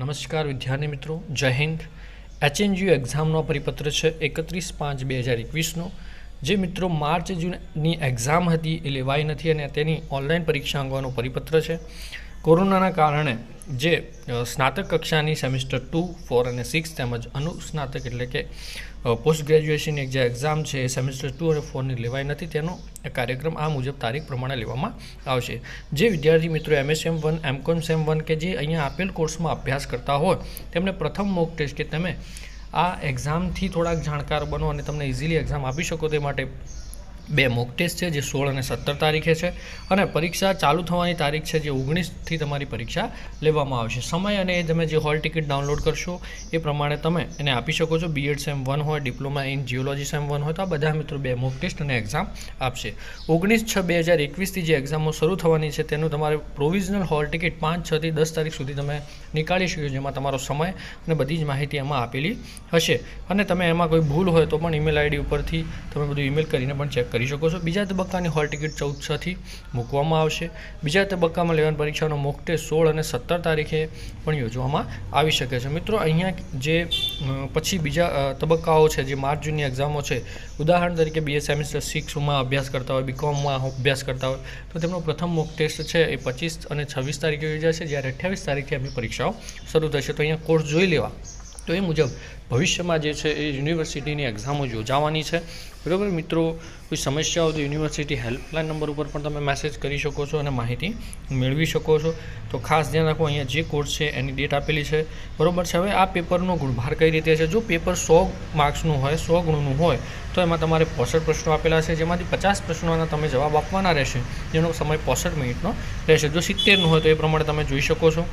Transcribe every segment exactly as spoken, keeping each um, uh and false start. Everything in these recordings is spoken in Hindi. नमस्कार विद्यार्थी मित्रों, जय हिंद। एच एन यू एग्जामनो परिपत्र है एकत्रीस पांच बेहजार एकवीस नो, जे मित्रों मार्च जूननी एग्जाम थी ए लेवाई नहीं अने तेनी ऑनलाइन परीक्षा अंगेनो परिपत्र है। कोरोनाना कारणे जे स्नातक कक्षानी सेमिस्टर टू फोर अने सिक्स तेमज अनुस्नातक एटले के पोस्ट ग्रेजुएशन एक जे एग्जाम है सेमिस्टर टू और फोर ने लेवाई नथी, तेनो कार्यक्रम आ मुजब तारीख प्रमाणे लेवामां आवशे। जे विद्यार्थी मित्रों M S M one MCom sem one के जे अहींया आपेल कोर्स में अभ्यास करता हो, तेमने प्रथम मॉक टेस्ट के तमे आ एग्जाम थी थोड़ाक जाणकार बनो अने तमने इजीली एग्जाम आपी शको ते माटे बे मॉक टेस्ट है जे सोल और सत्तर तारीखे है और परीक्षा चालू थवानी तारीख है जे ओगनीस थी तमारी परीक्षा लेवामां आवशे। समय अने तमे जे हॉल टिकट डाउनलॉड करशो ए प्रमाणे तमे एने आपी शको छो। बी एड सेम वन हो, diploma in geology sem one हो, तो आ बधा मित्रों बे मॉक टेस्ट अने एग्जाम आपशे। ओगनीस छ बे हज़ार एकवीस थी जे एग्जामों शरू थवानी छे तेनुं तमारे प्रोविजनल हॉल टिकट पांच छ थी दस तारीख सुधी तमे निकाळी शक्यो, जेमां तमारो समय अने बधी ज माहिती एमां आपेली हशे अने तमे एमां कोई भूल होय तो पण ईमेल आईडी उपरथी तमे बधुं ईमेल करीने पण चेक કરી શકો છો। બીજા તબક્કાની હોલ ટિકિટ ચૌદ છ થી મૂકવામાં આવશે। બીજા તબક્કામાં લેવાની પરીક્ષાનો મોક ટેસ્ટ સોળ અને સત્તર તારીખે પણ યોજવામાં આવી શકે છે। મિત્રો અહીંયા જે પછી બીજા તબક્કાઓ છે જે માર્ચ જૂનની એક્ઝામો છે, ઉદાહરણ તરીકે બી એ સેમિસ્ટર સિક્સમાં અભ્યાસ કરતા હોય, બી કોમમાં અભ્યાસ કરતા હોય તો તેમનો પ્રથમ મોક ટેસ્ટ છે એ પચીસ અને છવ્વીસ તારીખે યોજાશે, જ્યારે અઠ્યાવીસ તારીખે એમની પરીક્ષાઓ શરૂ થશે। તો અહીંયા કોર્સ જોઈ લેવા तो ये मुजब भविष्य में जो है यूनिवर्सिटी की एक्जामों योजावानी है। बराबर मित्रों, कोई समस्या हो तो यूनिवर्सिटी हेल्पलाइन नंबर पर पण तमे मैसेज करी शको छो अने माहिती मेळवी शको छो। तो खास ध्यान रखो, अहींया जे कोर्स है एनी डेट आपेली है, बराबर छे। हवे आ पेपरनो गुणभार कई रीते छे। जो पेपर सौ मार्क्सनु होय, सौ गुणनु होय तो एमां तमारे पैंसठ प्रश्नों आपेला छे, जेमांथी पचास प्रश्नोना तमे जवाब आपवाना रहेशे, जेनो समय पैंसठ मिनिटनो रहेशे। जो सित्तेर नु होय तो ए प्रमाणे तमे जोई शको छो।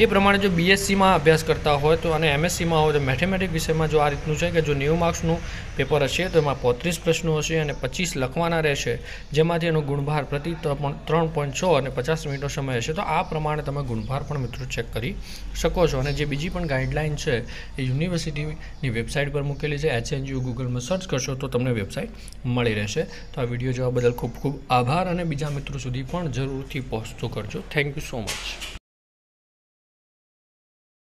ये प्रमाणे जो बीएससी में अभ्यास करता हो तो अने एमएससी में हो तो मैथेमेटिक्स विषय में जो आ रीतनु है कि जो नेव मार्क्सनु पेपर हे तो एमां पैंतीस प्रश्नों हशे अने पच्चीस लखवाना रहेशे, जेमांथी एनो गुणभार प्रति त्रण पॉइंट छो अने पचास मिनिटनो समय हशे। तो आ प्रमाणे तमे गुणभार पण मित्रों चेक करी शको छो। अने जे बीजी पण गाइडलाइन छे ए यूनिवर्सिटीनी वेबसाइट पर मूकेली छे। एच एन यू गूगल में सर्च करशो तो तमने वेबसाइट मळी रहेशे। तो आ विडियो जोवा बदल खूब खूब आभार अने बीजा मित्रों सुधी पण जरूरथी पहोंचतो करजो। Thank you so much.